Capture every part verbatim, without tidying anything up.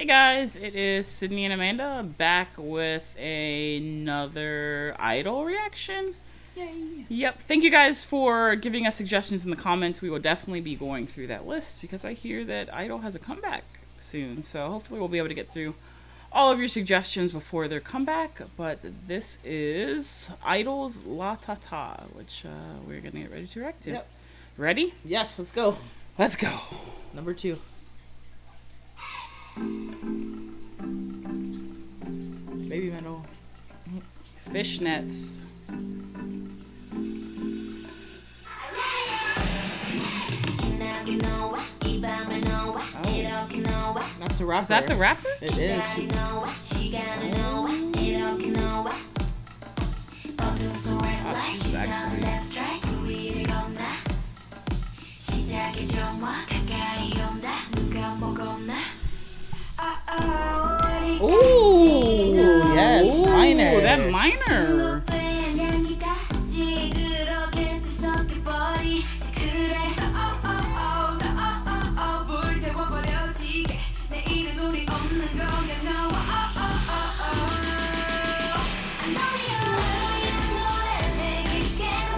Hey guys, it is Sydney and Amanda back with another idol reaction. Yay! Yep, thank you guys for giving us suggestions in the comments. We will definitely be going through that list because I hear that idol has a comeback soon. So hopefully we'll be able to get through all of your suggestions before their comeback. But this is Idol's Latata, which uh, we're gonna get ready to react to. Yep. Ready? Yes, let's go. Let's go. Number two. Baby metal. Fishnets. Oh. That's a rapper. Is that the rapper? It is. That's actually. Ooh, yes, ooh, minor. That minor.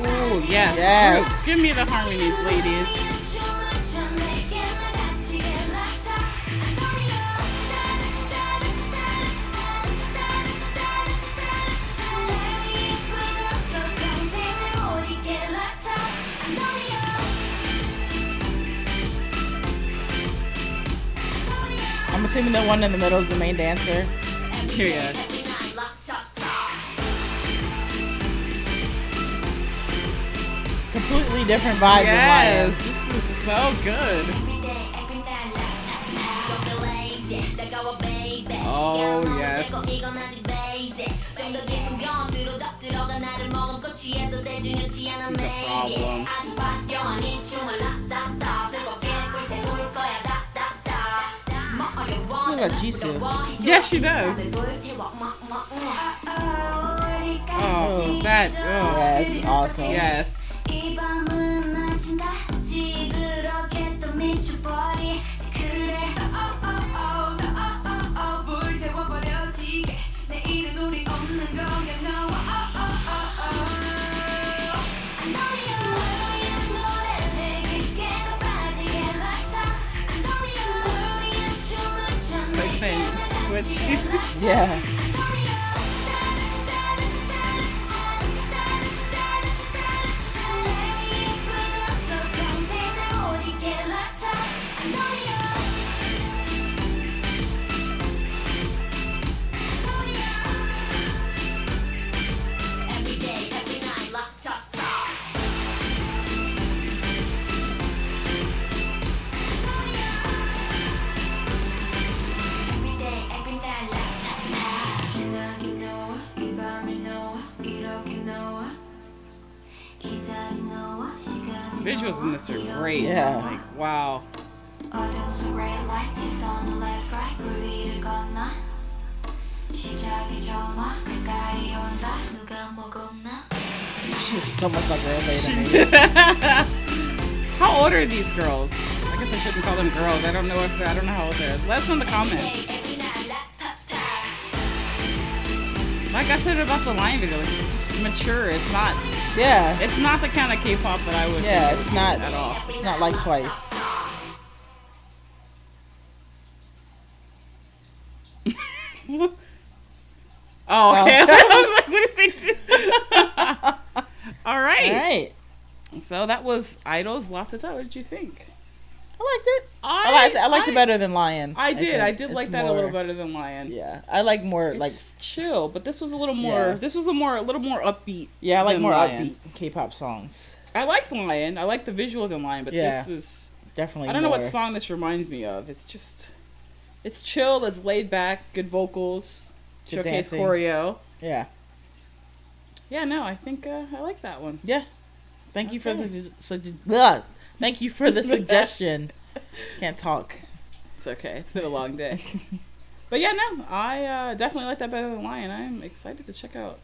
Ooh, yes. Yes. Give me the harmonies, ladies. I'm assuming the one in the middle is the main dancer. Here he is. Completely different vibe yes, than Lion. This is so good. Oh, yes. Yes, she does. Oh, that. Oh. Yeah, that's awesome. Yes. Yeah. Visuals in this are great. Yeah. Like, wow. She's so much like her. How old are these girls? I guess I shouldn't call them girls. I don't know if I don't know how old they are. Let us know in the comments. Like I said about the Lion video, like, it's just mature. It's not. Yeah. It's not the kind of K-pop that I would. Yeah, it's not at all. It's not like Twice. Oh, okay. Oh. I was like, what did they do? All right. All right. So that was Idol's Latata. What did you think? I liked it. I, I liked, it. I liked I, it better than Lion. I did. I, I did it's like that more, a little better than Lion. Yeah, I like more it's like chill. But this was a little more. Yeah. This was a more a little more upbeat. Yeah, I like more Lion. Upbeat K-pop songs. I liked Lion. I like the visuals in Lion, but yeah, this is definitely. I don't more. know what song this reminds me of. It's just, it's chill. It's laid back. Good vocals. Good showcase dancing. Choreo. Yeah. Yeah. No, I think uh, I like that one. Yeah. Thank okay. you for the. So, ugh. Thank you for the suggestion. Can't talk. It's okay. It's been a long day. But yeah, no, I uh, definitely like that better than Lion. I'm excited to check out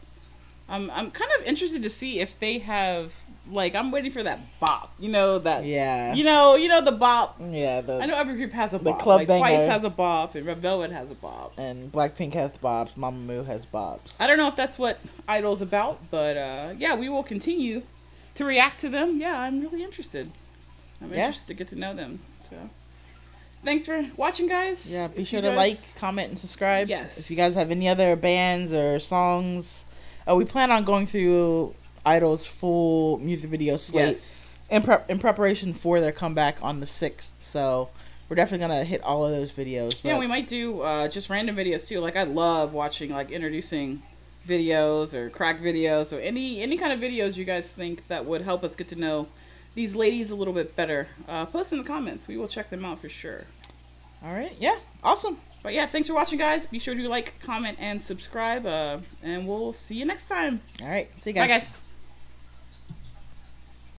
I'm I'm kind of interested to see if they have, like, I'm waiting for that bop, you know, that, yeah, you know, you know, the bop. Yeah, the, I know every group has a bop. The club like, banger. Twice has a bop, and Red Velvet has a bop, and Blackpink has bops. Mamamoo has bops. I don't know if that's what Idol's about, but uh, yeah, we will continue to react to them. Yeah, I'm really interested. I'm yeah. interested to get to know them. So, thanks for watching, guys. Yeah, be if sure to guys... like, comment, and subscribe. Yes. If you guys have any other bands or songs, uh, we plan on going through Idol's full music video slate yes. in, pre in preparation for their comeback on the sixth. So we're definitely gonna hit all of those videos. Yeah, we might do uh, just random videos too. Like I love watching like introducing videos or crack videos or any any kind of videos you guys think that would help us get to know these ladies a little bit better. Uh, post in the comments. We will check them out for sure. All right. Yeah. Awesome. But yeah, thanks for watching, guys. Be sure to like, comment, and subscribe. Uh, and we'll see you next time. All right. See you guys. Bye, guys.